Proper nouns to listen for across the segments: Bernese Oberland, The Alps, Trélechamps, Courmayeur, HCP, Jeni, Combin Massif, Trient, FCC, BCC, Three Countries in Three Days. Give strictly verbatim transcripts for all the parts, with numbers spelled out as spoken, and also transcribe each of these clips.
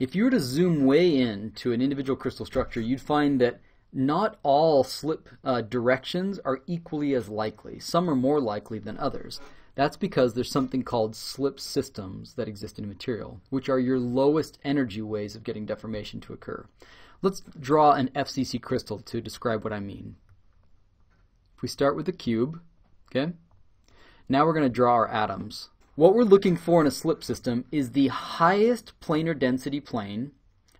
If you were to zoom way in to an individual crystal structure, you'd find that not all slip uh, directions are equally as likely. Some are more likely than others. That's because there's something called slip systems that exist in a material, which are your lowest energy ways of getting deformation to occur. Let's draw an F C C crystal to describe what I mean. If we start with a cube, okay? Now we're going to draw our atoms. What we're looking for in a slip system is the highest planar density plane,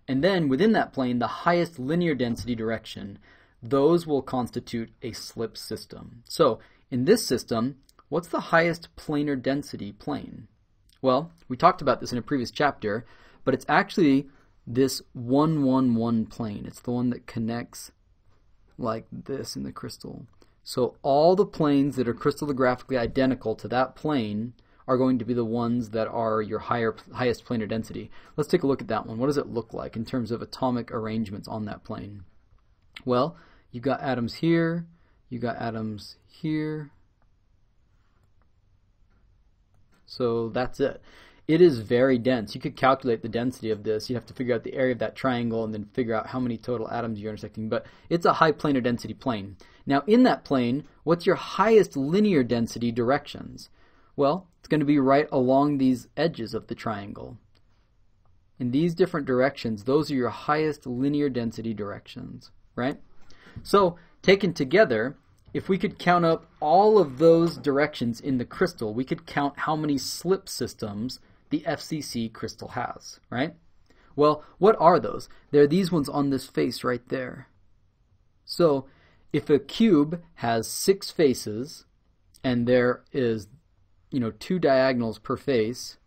and then within that plane, the highest linear density direction. Those will constitute a slip system. So in this system, what's the highest planar density plane? Well, we talked about this in a previous chapter, but it's actually this one one one plane. It's the one that connects like this in the crystal. So all the planes that are crystallographically identical to that plane are going to be the ones that are your higher, highest planar density. Let's take a look at that one. What does it look like in terms of atomic arrangements on that plane? Well, you've got atoms here, you've got atoms here. So that's it. It is very dense. You could calculate the density of this. You'd have to figure out the area of that triangle and then figure out how many total atoms you're intersecting. But it's a high planar density plane. Now in that plane, what's your highest linear density directions? Well, it's going to be right along these edges of the triangle. In these different directions, those are your highest linear density directions, right? So taken together, if we could count up all of those directions in the crystal, we could count how many slip systems the F C C crystal has, right? Well, what are those? They're these ones on this face right there. So if a cube has six faces and there is you know, two diagonals per face,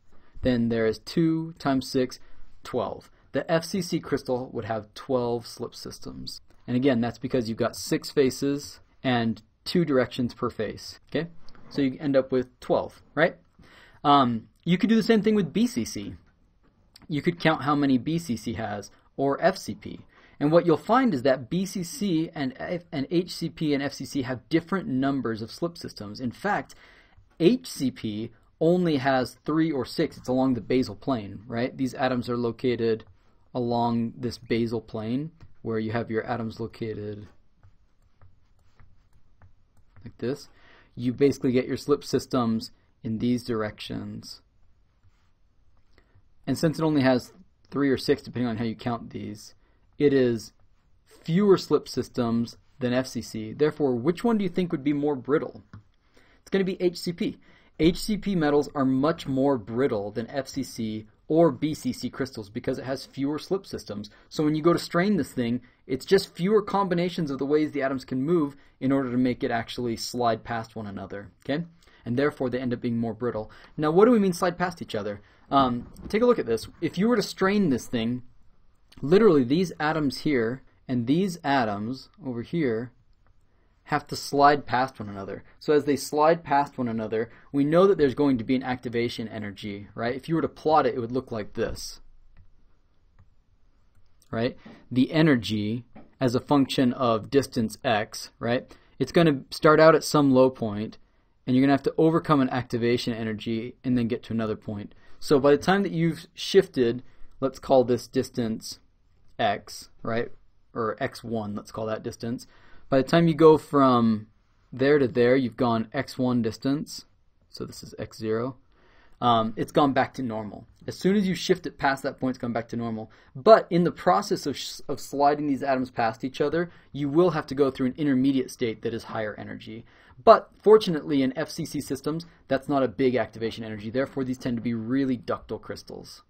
then there is two times six, twelve. The F C C crystal would have twelve slip systems. And again, that's because you've got six faces and two directions per face, okay? So you end up with twelve, right? Um, you could do the same thing with B C C. You could count how many B C C has, or F C P. And what you'll find is that B C C and, and H C P and F C C have different numbers of slip systems. In fact, H C P only has three or six. It's along the basal plane, right? These atoms are located along this basal plane where you have your atoms located like this. You basically get your slip systems in these directions. And since it only has three or six, depending on how you count these, it is fewer slip systems than F C C. Therefore, which one do you think would be more brittle? It's going to be H C P. H C P metals are much more brittle than F C C or B C C crystals because it has fewer slip systems. So when you go to strain this thing, it's just fewer combinations of the ways the atoms can move in order to make it actually slide past one another. Okay? And therefore, they end up being more brittle. Now, what do we mean slide past each other? Um, take a look at this. If you were to strain this thing, literally these atoms here and these atoms over here have to slide past one another. So as they slide past one another, we know that there's going to be an activation energy, right? If you were to plot it, it would look like this, right? The energy as a function of distance x, right? It's going to start out at some low point, and you're going to have to overcome an activation energy and then get to another point. So by the time that you've shifted, let's call this distance x, right? Or x one, let's call that distance. By the time you go from there to there, you've gone x one distance, so this is x zero. Um, it's gone back to normal. As soon as you shift it past that point, it's gone back to normal. But in the process of, of sliding these atoms past each other, you will have to go through an intermediate state that is higher energy. But fortunately, in F C C systems, that's not a big activation energy. Therefore, these tend to be really ductile crystals.